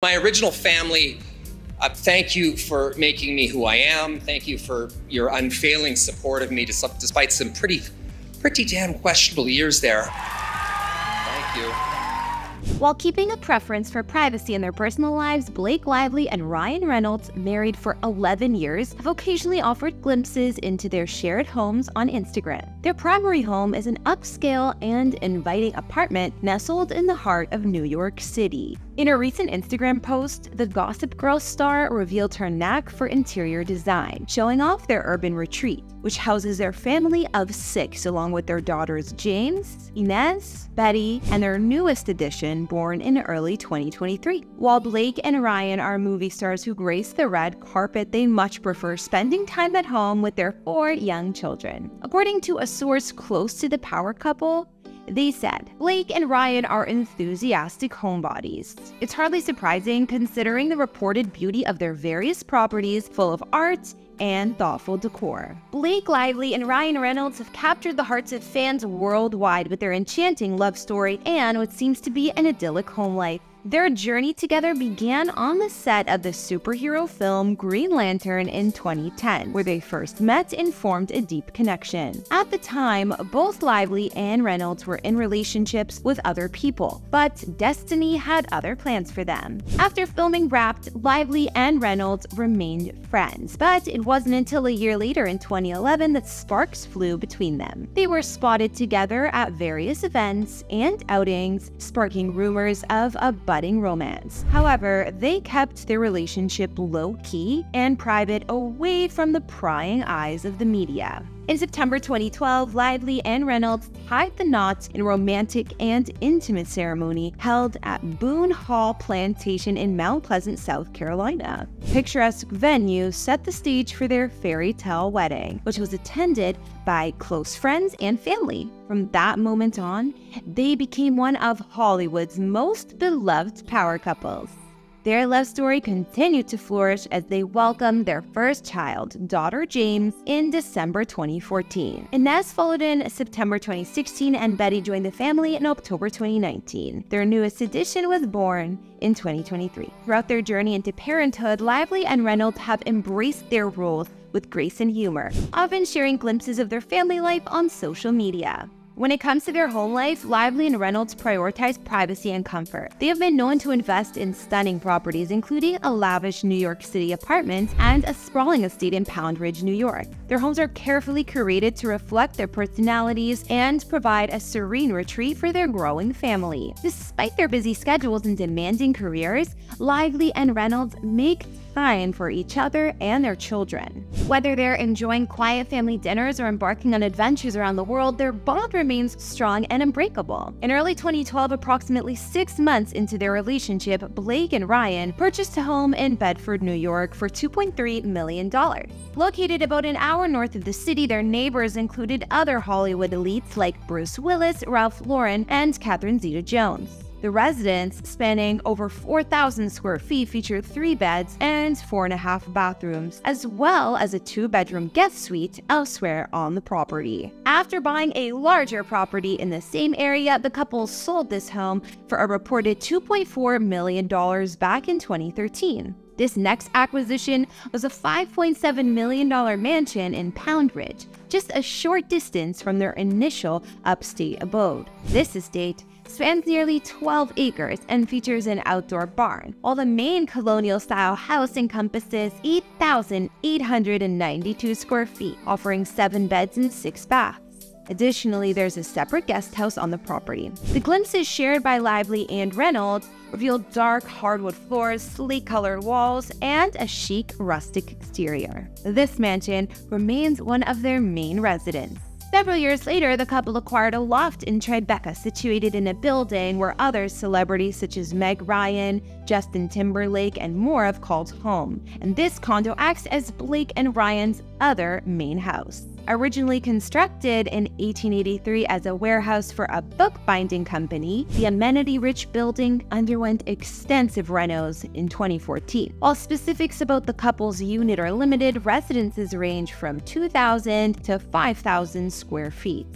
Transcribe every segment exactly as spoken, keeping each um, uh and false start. My original family, uh, thank you for making me who I am. Thank you for your unfailing support of me despite some pretty, pretty damn questionable years there. Thank you. While keeping a preference for privacy in their personal lives, Blake Lively and Ryan Reynolds, married for eleven years, have occasionally offered glimpses into their shared homes on Instagram. Their primary home is an upscale and inviting apartment nestled in the heart of New York City. In a recent Instagram post, the Gossip Girl star revealed her knack for interior design, showing off their urban retreat, which houses their family of six along with their daughters James, Inez, Betty, and their newest addition, born in early twenty twenty-three. While Blake and Ryan are movie stars who grace the red carpet, they much prefer spending time at home with their four young children. According to a source close to the power couple, they said, Blake and Ryan are enthusiastic homebodies. It's hardly surprising considering the reported beauty of their various properties full of art and thoughtful decor. Blake Lively and Ryan Reynolds have captured the hearts of fans worldwide with their enchanting love story and what seems to be an idyllic home life. Their journey together began on the set of the superhero film Green Lantern in twenty ten, where they first met and formed a deep connection. At the time, both Lively and Reynolds were in relationships with other people, but destiny had other plans for them. After filming wrapped, Lively and Reynolds remained friends, but it wasn't until a year later in twenty eleven that sparks flew between them. They were spotted together at various events and outings, sparking rumors of a budding romance. However, they kept their relationship low-key and private, away from the prying eyes of the media. In September twenty twelve, Lively and Reynolds tied the knot in a romantic and intimate ceremony held at Boone Hall Plantation in Mount Pleasant, South Carolina. The picturesque venue set the stage for their fairy tale wedding, which was attended by close friends and family. From that moment on, they became one of Hollywood's most beloved power couples. Their love story continued to flourish as they welcomed their first child, daughter James, in December twenty fourteen. Inez followed in September twenty sixteen, and Betty joined the family in October twenty nineteen. Their newest addition was born in twenty twenty-three. Throughout their journey into parenthood, Lively and Reynolds have embraced their roles with grace and humor, often sharing glimpses of their family life on social media. When it comes to their home life, Lively and Reynolds prioritize privacy and comfort. They have been known to invest in stunning properties, including a lavish New York City apartment and a sprawling estate in Pound Ridge, New York. Their homes are carefully curated to reflect their personalities and provide a serene retreat for their growing family. Despite their busy schedules and demanding careers, Lively and Reynolds make time for each other and their children. Whether they're enjoying quiet family dinners or embarking on adventures around the world, their bond remains strong and unbreakable. In early twenty twelve, approximately six months into their relationship, Blake and Ryan purchased a home in Bedford, New York for two point three million dollars. Located about an hour north of the city, their neighbors included other Hollywood elites like Bruce Willis, Ralph Lauren, and Catherine Zeta-Jones. The residence, spanning over four thousand square feet, featured three beds and four and a half bathrooms, as well as a two-bedroom guest suite elsewhere on the property. After buying a larger property in the same area, the couple sold this home for a reported two point four million dollars back in twenty thirteen. This next acquisition was a five point seven million dollar mansion in Pound Ridge, just a short distance from their initial upstate abode. This estate spans nearly twelve acres and features an outdoor barn, while the main colonial-style house encompasses eight thousand eight hundred ninety-two square feet, offering seven beds and six baths. Additionally, there's a separate guest house on the property. The glimpses shared by Lively and Reynolds revealed dark hardwood floors, slate-colored walls, and a chic rustic exterior. This mansion remains one of their main residences. Several years later, the couple acquired a loft in Tribeca, situated in a building where other celebrities such as Meg Ryan, Justin Timberlake, and more have called home, and this condo acts as Blake and Ryan's other main house. Originally constructed in eighteen eighty-three as a warehouse for a bookbinding company, the amenity-rich building underwent extensive renos in twenty fourteen. While specifics about the couple's unit are limited, residences range from two thousand to five thousand square feet.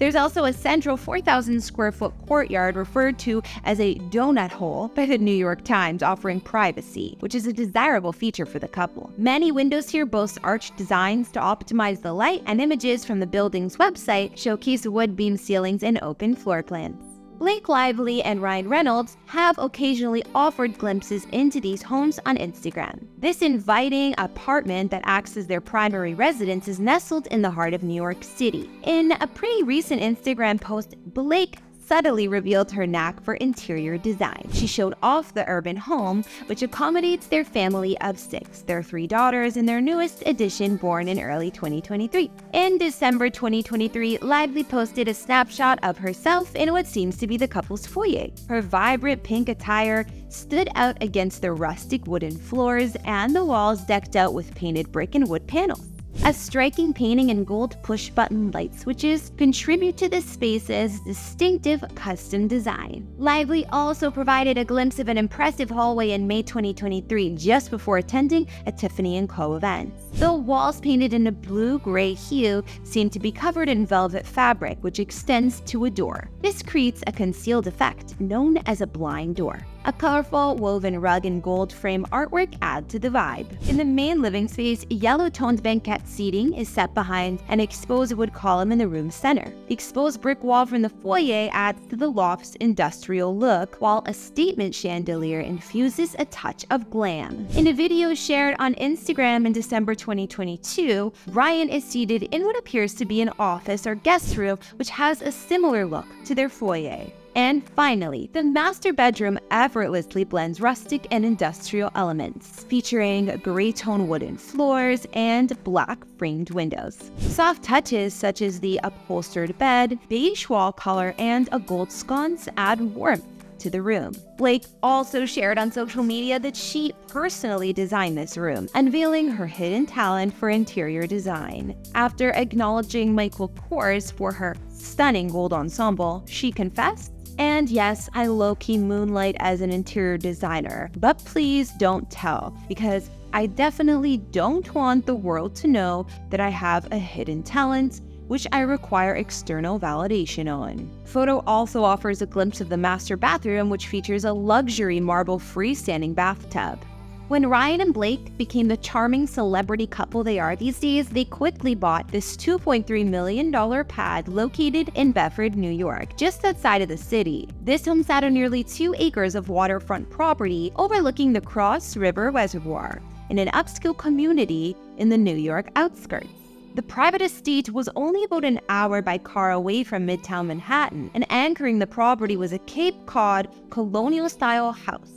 There's also a central four thousand square foot courtyard referred to as a donut hole by the New York Times, offering privacy, which is a desirable feature for the couple. Many windows here boast arched designs to optimize the light, and images from the building's website showcase wood beam ceilings and open floor plans. Blake Lively and Ryan Reynolds have occasionally offered glimpses into these homes on Instagram. This inviting apartment that acts as their primary residence is nestled in the heart of New York City. In a pretty recent Instagram post, Blake subtly revealed her knack for interior design. She showed off the urban home, which accommodates their family of six, their three daughters, and their newest addition born in early twenty twenty-three. In December twenty twenty-three, Lively posted a snapshot of herself in what seems to be the couple's foyer. Her vibrant pink attire stood out against the rustic wooden floors and the walls decked out with painted brick and wood panels. A striking painting and gold push-button light switches contribute to this space's distinctive custom design. Lively also provided a glimpse of an impressive hallway in May twenty twenty-three, just before attending a Tiffany and Co event. The walls, painted in a blue-gray hue, seem to be covered in velvet fabric, which extends to a door. This creates a concealed effect known as a blind door. A colorful woven rug and gold frame artwork add to the vibe. In the main living space, yellow-toned banquette seating is set behind an exposed wood column in the room's center. The exposed brick wall from the foyer adds to the loft's industrial look, while a statement chandelier infuses a touch of glam. In a video shared on Instagram in December twenty twenty-two, Ryan is seated in what appears to be an office or guest room, which has a similar look to their foyer. And finally, the master bedroom effortlessly blends rustic and industrial elements, featuring gray-toned wooden floors and black framed windows. Soft touches such as the upholstered bed, beige wall color, and a gold sconce add warmth to the room. Blake also shared on social media that she personally designed this room, unveiling her hidden talent for interior design. After acknowledging Michael Kors for her stunning gold ensemble, she confessed, "And yes, I low-key moonlight as an interior designer, but please don't tell, because I definitely don't want the world to know that I have a hidden talent, which I require external validation on." Photo also offers a glimpse of the master bathroom, which features a luxury marble freestanding bathtub. When Ryan and Blake became the charming celebrity couple they are these days, they quickly bought this two point three million dollar pad located in Bedford, New York, just outside of the city. This home sat on nearly two acres of waterfront property overlooking the Cross River Reservoir in an upscale community in the New York outskirts. The private estate was only about an hour by car away from Midtown Manhattan, and anchoring the property was a Cape Cod colonial-style house,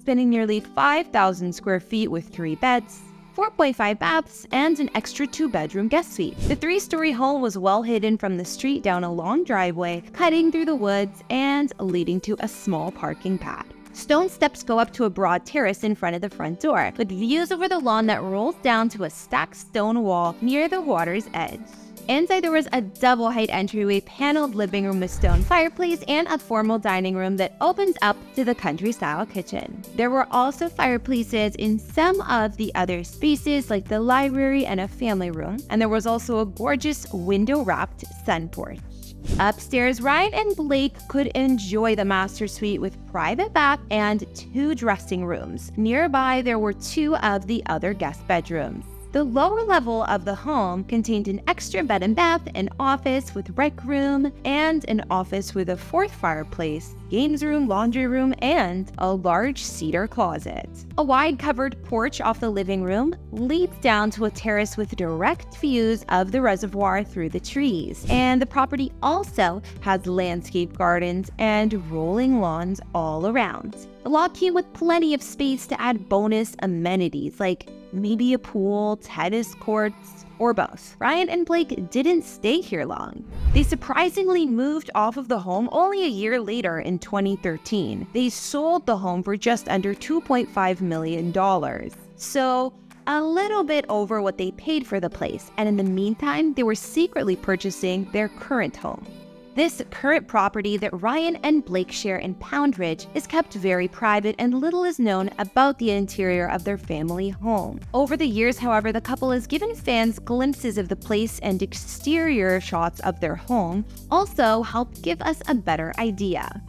spanning nearly five thousand square feet with three beds, four point five baths, and an extra two-bedroom guest suite. The three-story home was well hidden from the street down a long driveway, cutting through the woods and leading to a small parking pad. Stone steps go up to a broad terrace in front of the front door, with views over the lawn that rolls down to a stacked stone wall near the water's edge. Inside, there was a double-height entryway, paneled living room with stone fireplace, and a formal dining room that opens up to the country-style kitchen. There were also fireplaces in some of the other spaces, like the library and a family room, and there was also a gorgeous window-wrapped sun porch. Upstairs, Ryan and Blake could enjoy the master suite with private bath and two dressing rooms. Nearby, there were two of the other guest bedrooms. The lower level of the home contained an extra bed and bath, an office with rec room, and an office with a fourth fireplace, games room, laundry room, and a large cedar closet. A wide covered porch off the living room leads down to a terrace with direct views of the reservoir through the trees, and the property also has landscape gardens and rolling lawns all around. The lot came with plenty of space to add bonus amenities, like maybe a pool, tennis courts, or both. Ryan and Blake didn't stay here long. They surprisingly moved off of the home only a year later in twenty thirteen. They sold the home for just under two point five million dollars. So, a little bit over what they paid for the place, and in the meantime, they were secretly purchasing their current home. This current property that Ryan and Blake share in Pound Ridge is kept very private and little is known about the interior of their family home. Over the years, however, the couple has given fans glimpses of the place and exterior shots of their home, also help give us a better idea.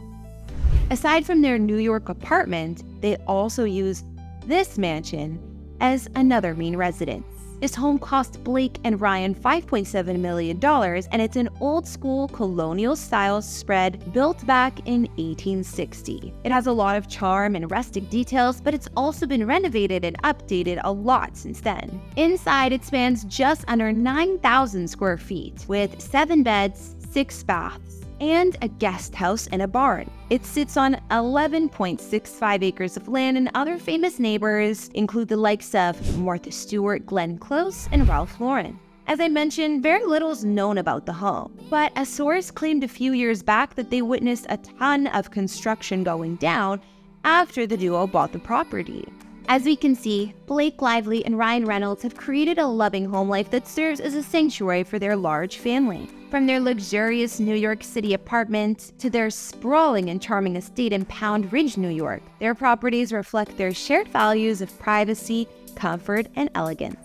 Aside from their New York apartment, they also use this mansion as another main residence. This home cost Blake and Ryan five point seven million dollars, and it's an old-school colonial-style spread built back in eighteen sixty. It has a lot of charm and rustic details, but it's also been renovated and updated a lot since then. Inside, it spans just under nine thousand square feet, with seven beds, six baths, and a guest house and a barn. It sits on eleven point six five acres of land, and other famous neighbors include the likes of Martha Stewart, Glenn Close, and Ralph Lauren. As I mentioned, very little is known about the home, but a source claimed a few years back that they witnessed a ton of construction going down after the duo bought the property. As we can see, Blake Lively and Ryan Reynolds have created a loving home life that serves as a sanctuary for their large family. From their luxurious New York City apartment to their sprawling and charming estate in Pound Ridge, New York, their properties reflect their shared values of privacy, comfort, and elegance.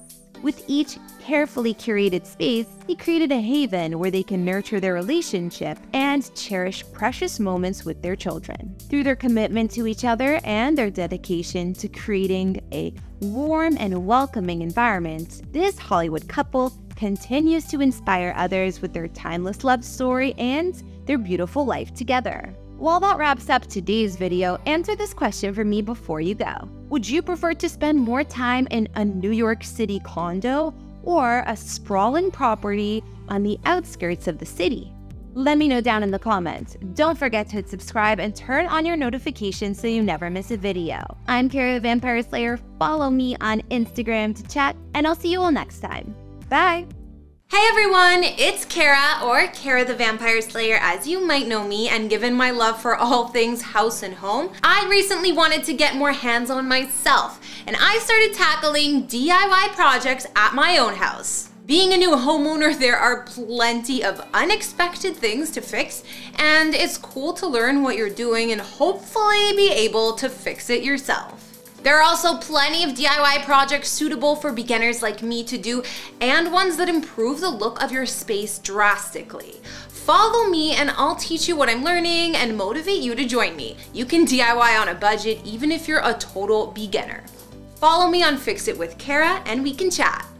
With each carefully curated space, they created a haven where they can nurture their relationship and cherish precious moments with their children. Through their commitment to each other and their dedication to creating a warm and welcoming environment, this Hollywood couple continues to inspire others with their timeless love story and their beautiful life together. Well, that wraps up today's video. Answer this question for me before you go. Would you prefer to spend more time in a New York City condo or a sprawling property on the outskirts of the city? Let me know down in the comments. Don't forget to hit subscribe and turn on your notifications so you never miss a video. I'm Kara, Vampire Slayer. Follow me on Instagram to chat, and I'll see you all next time. Bye! Hey everyone, it's Kara, or Kara the Vampire Slayer as you might know me, and given my love for all things house and home, I recently wanted to get more hands-on myself, and I started tackling D I Y projects at my own house. Being a new homeowner, there are plenty of unexpected things to fix, and it's cool to learn what you're doing and hopefully be able to fix it yourself. There are also plenty of D I Y projects suitable for beginners like me to do, and ones that improve the look of your space drastically. Follow me and I'll teach you what I'm learning and motivate you to join me. You can D I Y on a budget even if you're a total beginner. Follow me on Fix It with Kara and we can chat.